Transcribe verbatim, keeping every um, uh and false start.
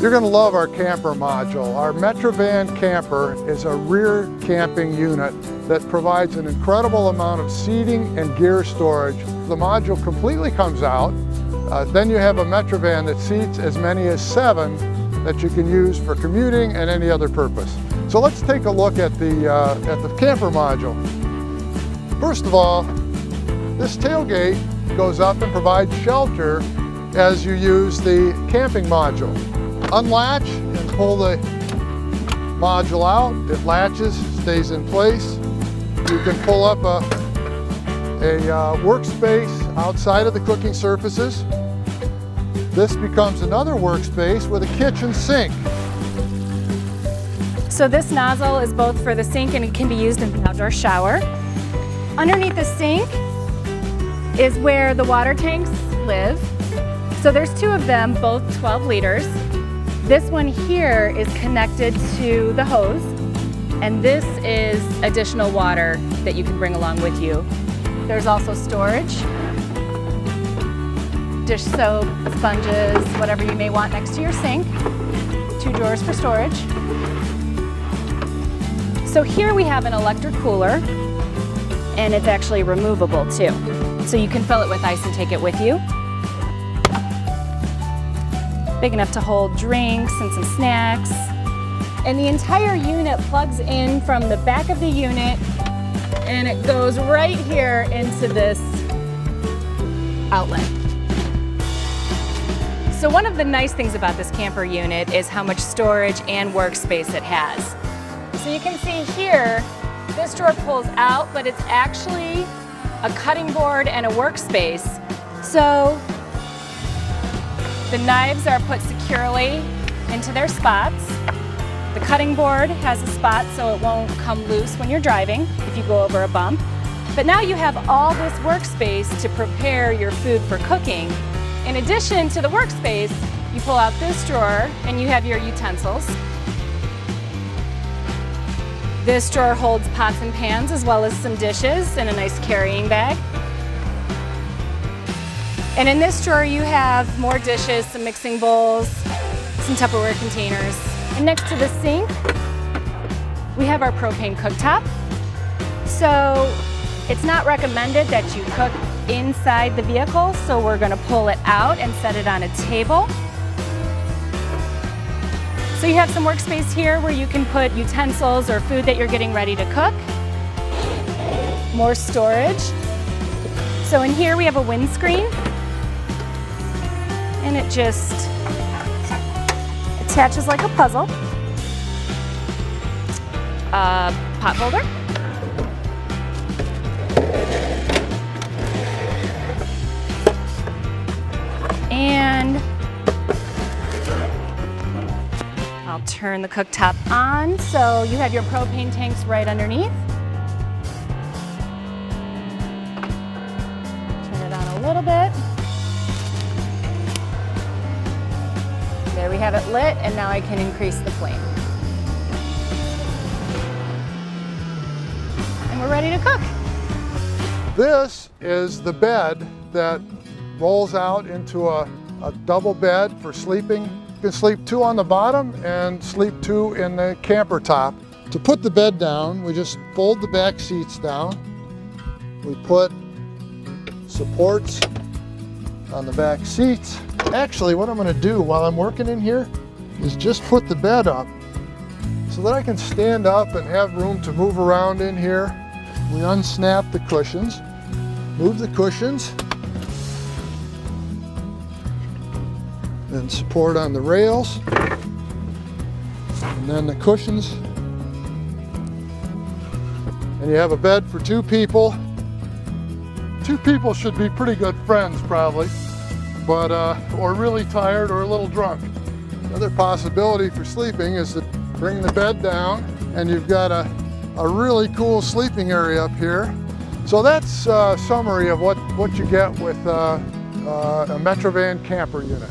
You're going to love our camper module. Our MetriVan camper is a rear camping unit that provides an incredible amount of seating and gear storage. The module completely comes out. Uh, then you have a MetriVan that seats as many as seven that you can use for commuting and any other purpose. So let's take a look at the, uh, at the camper module. First of all, this tailgate goes up and provides shelter as you use the camping module. Unlatch and pull the module out. It latches, stays in place. You can pull up a, a uh, workspace outside of the cooking surfaces. This becomes another workspace with a kitchen sink. So this nozzle is both for the sink and it can be used in the outdoor shower. Underneath the sink is where the water tanks live. So there's two of them, both twelve liters. This one here is connected to the hose, and this is additional water that you can bring along with you. There's also storage, dish soap, sponges, whatever you may want next to your sink. Two drawers for storage. So here we have an electric cooler, and it's actually removable too. So you can fill it with ice and take it with you. Big enough to hold drinks and some snacks. And the entire unit plugs in from the back of the unit and it goes right here into this outlet. So one of the nice things about this camper unit is how much storage and workspace it has. So you can see here, this drawer pulls out, but it's actually a cutting board and a workspace. So the knives are put securely into their spots. The cutting board has a spot so it won't come loose when you're driving if you go over a bump. But now you have all this workspace to prepare your food for cooking. In addition to the workspace, you pull out this drawer and you have your utensils. This drawer holds pots and pans as well as some dishes and a nice carrying bag. And in this drawer you have more dishes, some mixing bowls, some Tupperware containers. And next to the sink, we have our propane cooktop. So it's not recommended that you cook inside the vehicle, so we're gonna pull it out and set it on a table. So you have some workspace here where you can put utensils or food that you're getting ready to cook. More storage. So in here we have a windscreen. And it just attaches like a puzzle. A pot holder. And I'll turn the cooktop on so you have your propane tanks right underneath. Turn it on a little bit. There we have it lit, and now I can increase the flame. And we're ready to cook. This is the bed that rolls out into a, a double bed for sleeping. You can sleep two on the bottom and sleep two in the camper top. To put the bed down, we just fold the back seats down. We put supports on the back seats. Actually, what I'm going to do while I'm working in here is just put the bed up so that I can stand up and have room to move around in here. We unsnap the cushions, move the cushions, then support on the rails, and then the cushions. And you have a bed for two people. Two people should be pretty good friends, probably. But, uh, or really tired or a little drunk. Another possibility for sleeping is to bring the bed down and you've got a, a really cool sleeping area up here. So that's a summary of what, what you get with uh, uh, a MetriVan camper unit.